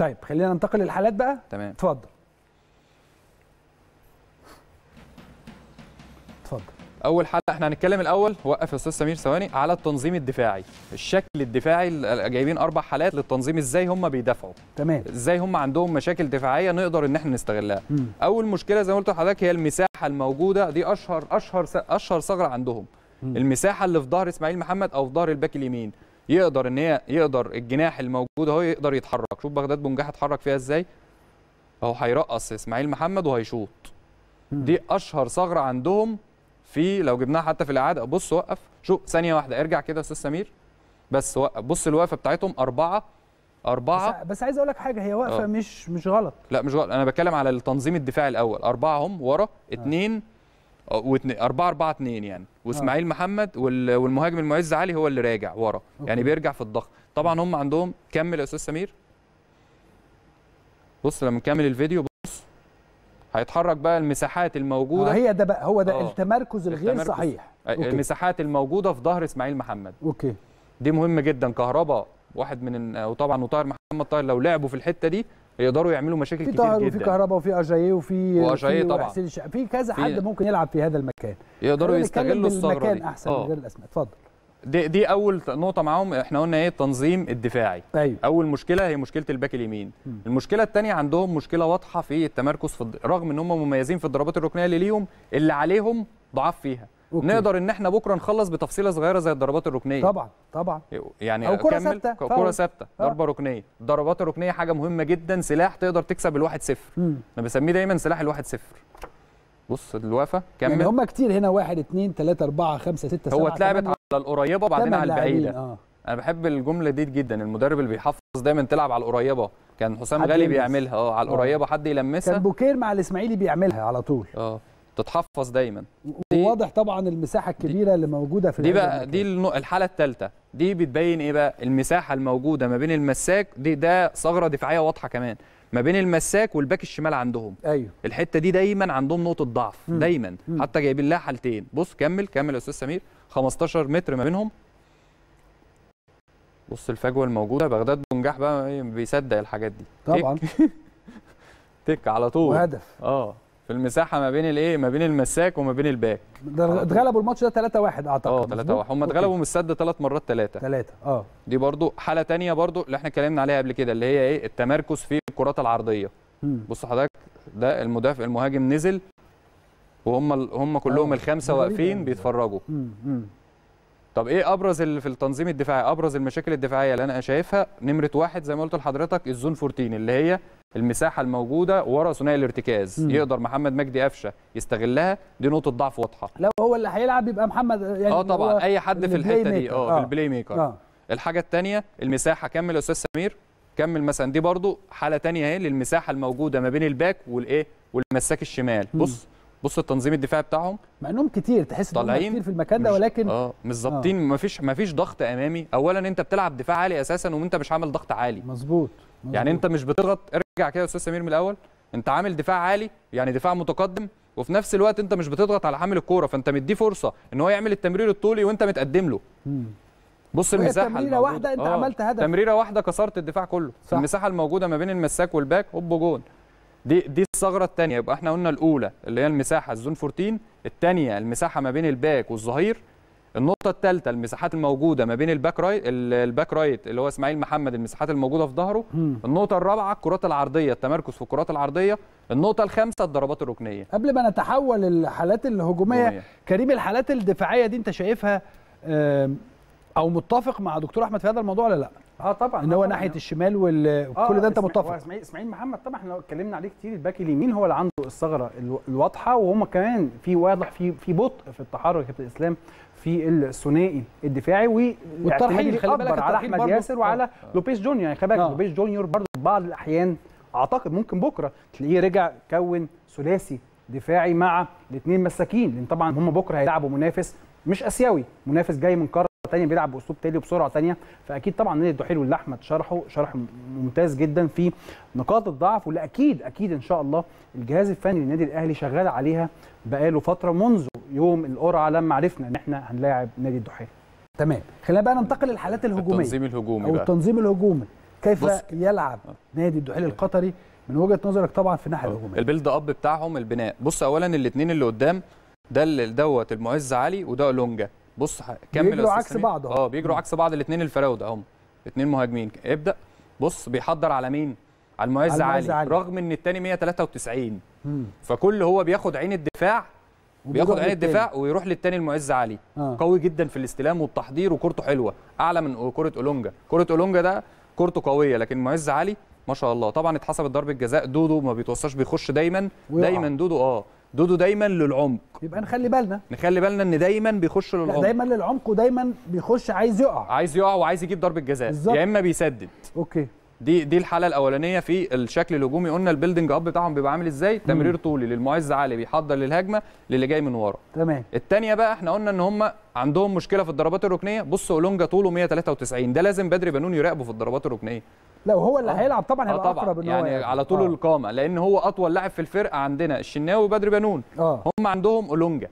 طيب خلينا ننتقل للحالات بقى. تمام اتفضل اتفضل. اول حاله احنا هنتكلم الاول، وقف يا استاذ سمير ثواني، على التنظيم الدفاعي، الشكل الدفاعي. جايبين 4 حالات للتنظيم، ازاي هم بيدافعوا، تمام، ازاي هم عندهم مشاكل دفاعيه نقدر ان احنا نستغلها. اول مشكله زي ما قلت لحضرتك هي المساحه الموجوده، دي اشهر ثغره عندهم. المساحه اللي في ظهر اسماعيل محمد او في ظهر الباك اليمين، يقدر ان هي الجناح الموجود اهو يقدر يتحرك. شوف بغداد بنجاح اتحرك فيها ازاي، اهو هيرقص اسماعيل محمد وهيشوط. دي اشهر ثغره عندهم، في لو جبناها حتى في الاعاده. بص وقف، شوف ثانيه واحده، ارجع كده يا استاذ سمير بس وقف. بص الوقفه بتاعتهم 4 4 بس عايز اقول لك حاجه، هي وقفه مش غلط. لا مش غلط، انا بتكلم على التنظيم الدفاعي الاول. 4 هم ورا، 2 4 4 2 يعني، واسماعيل محمد والمهاجم المعز علي هو اللي راجع ورا. يعني بيرجع في الضغط. طبعا هم عندهم، كمل يا استاذ سمير، بص لما نكمل الفيديو هيتحرك بقى المساحات الموجوده. هي ده بقى، هو ده التمركز الغير صحيح. المساحات الموجوده في ظهر اسماعيل محمد، اوكي، دي مهمه جدا. كهرباء واحد من، وطبعا وطاهر محمد طاهر لو لعبوا في الحته دي يقدروا يعملوا مشاكل كتير جدا. وفي كهرباء وفي اجاييه وفي طبعا في كذا حد ممكن يلعب في هذا المكان، يقدروا يستغلوا الثغره دي احسن من غير الاسماء. اتفضل. دي اول نقطه معاهم. احنا قلنا ايه؟ التنظيم الدفاعي. أيوة. اول مشكله هي مشكله الباك اليمين. المشكله الثانيه عندهم مشكله واضحه في التمركز، في رغم ان هم مميزين في الضربات الركنيه اللي ليهم، اللي عليهم ضعاف فيها. أوكي. نقدر ان احنا بكره نخلص بتفصيله صغيره زي الضربات الركنيه. طبعا طبعا، يعني او كره ثابته، كره ثابته، ضربه ركنيه. الضربات الركنيه حاجه مهمه جدا، سلاح تقدر تكسب الواحد صفر. انا بسميه دايما سلاح الواحد صفر. بص الوقفه كمل. يعني هم كتير هنا، 1 2 3 4 5 6 7، هو اتلعبت على القريبه وبعدين على البعيده. انا بحب الجمله دي جدا، المدرب اللي بيحفظ دايما تلعب على القريبه. كان حسام غالي بيعملها على القريبه، حد يلمسها. كان بوكير مع الاسماعيلي بيعملها على طول، تتحفظ دايما. وواضح طبعا المساحه الكبيره اللي موجوده في دي بقى. دي الحاله الثالثه، دي بتبين ايه بقى؟ المساحه الموجوده ما بين المساك، ده ثغره دفاعيه واضحه كمان، ما بين المساك والباك الشمال عندهم. ايوه، الحته دي دايما عندهم نقطه ضعف دايما. حتى جايبين لها حالتين. بص كمل كمل يا استاذ سمير، 15 متر ما بينهم. بص الفجوه الموجوده. بغداد بنجاح بقى بيصدق الحاجات دي طبعا. تك على طول وهدف في المساحه ما بين الايه، ما بين المساك وما بين الباك. ده اتغلبوا الماتش ده 3-1 اعتقد. 3-1 هم اتغلبوا من السد 3 مرات. 3 دي برضو حاله ثانيه، برضو اللي احنا اتكلمنا عليها قبل كده، اللي هي ايه؟ التمركز في الكرات العرضيه. بص حضرتك، ده المدافع المهاجم نزل، وهم كلهم ال5 واقفين بيتفرجوا. طب ايه ابرز اللي في التنظيم الدفاعي، ابرز المشاكل الدفاعيه اللي انا شايفها؟ نمرة 1 زي ما قلت لحضرتك، الزون 14، اللي هي المساحه الموجوده ورا ثنائي الارتكاز. يقدر محمد مجدي قفشه يستغلها، دي نقطه ضعف واضحه. لو هو اللي هيلعب يبقى محمد يعني، طبعا اي حد في الحته دي، في البلاي ميكر. الحاجه الثانيه المساحه. كمل يا استاذ سمير كمل. مثلا دي برضو حاله ثانيه اهي، للمساحه الموجوده ما بين الباك والايه، والمساك الشمال. بص التنظيم الدفاعي بتاعهم، مع انهم كتير، تحس انهم كتير في المكان ده، ولكن مش ظابطين. مفيش ضغط امامي. اولا انت بتلعب دفاع عالي اساسا، وانت مش عامل ضغط عالي. مظبوط، يعني انت مش بتضغط. ارجع كده يا استاذ سمير من الاول، انت عامل دفاع عالي يعني دفاع متقدم، وفي نفس الوقت انت مش بتضغط على حامل الكوره، فانت مديه فرصه ان هو يعمل التمرير الطولي وانت متقدم له. بص المساحه تمريره واحده انت عملت هدف، تمريره واحده كسرت الدفاع كله. صح. المساحه الموجوده ما بين المساك والباك، هوب جون. دي الثغره الثانيه. يبقى احنا قلنا الاولى اللي هي المساحه الزون 14، الثانيه المساحه ما بين الباك والظهير، النقطه الثالثه المساحات الموجوده ما بين الباك رايت اللي هو اسماعيل محمد، المساحات الموجوده في ظهره. النقطه الرابعه الكرات العرضيه، التمركز في الكرات العرضيه. النقطه الخامسه الضربات الركنيه. قبل ما نتحول للحالات الهجوميه كريم، الحالات الدفاعيه دي انت شايفها او متفق مع دكتور احمد في هذا الموضوع ولا لا؟ طبعا، ان هو ناحيه الشمال وكل ده انت متفق. اسماعيل محمد طبعا احنا اتكلمنا عليه كتير. الباك اليمين هو اللي عنده الثغره الواضحه، وهم كمان في واضح في بطء في التحرك يا كابتن اسلام في الثنائي الدفاعي، والترحيل خلي بالك على احمد ياسر وعلى لوبيز جونيور. يعني خلي بالك لوبيز جونيور برضه في بعض الاحيان، اعتقد ممكن بكره تلاقيه رجع كون ثلاثي دفاعي مع الاثنين مساكين، لان طبعا هم بكره هيلعبوا منافس مش اسيوي، منافس جاي من قاره ثانيه، بيلعب باسلوب تاني وبسرعه ثانيه. فاكيد طبعا نادي الدحيل واللي احمد شرحه شرح ممتاز جدا في نقاط الضعف، واللي اكيد ان شاء الله الجهاز الفني للنادي الاهلي شغال عليها بقاله فتره، منذ يوم القرعه لما عرفنا ان احنا هنلاعب نادي الدحيل. تمام، خلينا بقى ننتقل للحالات الهجوميه، التنظيم الهجومي كيف يلعب نادي الدحيل القطري من وجهه نظرك طبعا في الناحيه الهجوميه؟ البيلد اب بتاعهم البناء. بص اولا الاثنين اللي قدام ده دوت المعز علي وده لونجا. بص كمل بيجروا عكس بعض اهو. بيجروا عكس بعض الاثنين الفراوده اهو، اثنين مهاجمين. ابدا بص بيحضر على مين؟ على المعز علي، رغم ان الثاني 193 فكل هو بياخد عين الدفاع، بياخد عين الدفاع ويروح للثاني المعز علي. قوي جدا في الاستلام والتحضير وكورته حلوه، اعلى من كره اولونجا. كره اولونجا ده كورته قويه، لكن معز علي ما شاء الله. طبعا اتحسبت ضربه جزاء. دودو ما بيتوصاش، بيخش دايما دايما دودو. دودو دايما للعمق. يبقى نخلي بالنا ان دايما بيخش للعمق، دايما للعمق، ودايما بيخش عايز يقع، وعايز يجيب ضربه جزاء، يا اما بيسدد. اوكي، دي الحاله الاولانيه في الشكل الهجومي. قلنا البيلدنج اب بتاعهم بيبقى عامل ازاي؟ تمرير طولي للمعز علي بيحضر للهجمه للي جاي من ورا. تمام. الثانيه بقى احنا قلنا ان هم عندهم مشكله في الضربات الركنيه. بص اولونجا طوله 193، ده لازم بدري بنون يراقبه في الضربات الركنيه. لا وهو اللي هيلعب طبعا، هيبقى اقرب يعني على طول القامه، لان هو اطول لاعب في الفرقه عندنا الشناوي وبدري بنون. هم عندهم اولونجا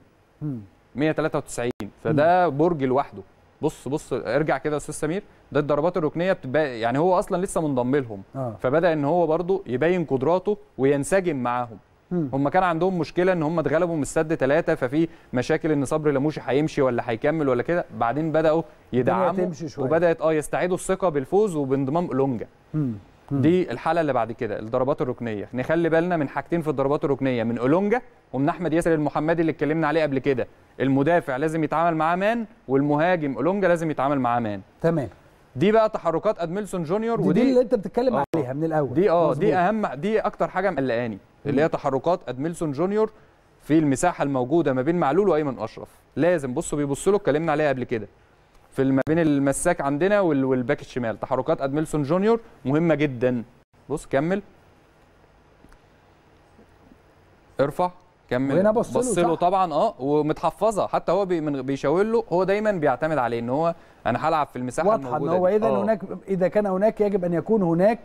193، فده برج لوحده. بص ارجع كده يا استاذ سمير، ده الضربات الركنيه بتبقى يعني هو اصلا لسه منضم لهم، فبدا ان هو برضه يبين قدراته وينسجم معاهم. هم كان عندهم مشكله ان هم اتغلبوا من السد 3، ففي مشاكل ان صبري لموشي هيمشي ولا هيكمل ولا كده. بعدين بداوا يدعموا وبدات يستعيدوا الثقه بالفوز وبانضمام اولونجا. دي الحاله اللي بعد كده الضربات الركنيه. نخلي بالنا من حاجتين في الضربات الركنيه، من اولونجا ومن احمد ياسر المحمدي اللي اتكلمنا عليه قبل كده. المدافع لازم يتعامل معاه مان، والمهاجم اولونجا لازم يتعامل معاه مان. تمام. دي بقى تحركات ادميلسون جونيور، ودي اللي انت بتتكلم عليها من الاول. دي اهم، دي اكتر حاجه مقلقاني، اللي هي تحركات ادميلسون جونيور في المساحه الموجوده ما بين معلول وايمن اشرف. لازم بيبصوا له، اتكلمنا عليها قبل كده في ما بين المساك عندنا والباك الشمال. تحركات ادميلسون جونيور مهمه جدا. بص كمل، ارفع، كمل، بص له طبعا. ومتحفظه، حتى هو بيشاور له. هو دايما بيعتمد عليه ان هو انا هلعب في المساحه الموجوده. هو اذا هناك، اذا كان هناك، يجب ان يكون هناك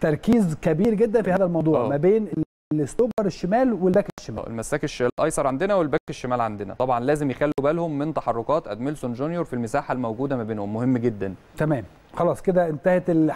تركيز كبير جدا في هذا الموضوع ما بين الستوبر الشمال والباك الشمال، المساك الايسر عندنا والباك الشمال عندنا. طبعا لازم يخلوا بالهم من تحركات ادميلسون جونيور في المساحه الموجوده ما بينهم، مهم جدا. تمام، خلاص كده انتهت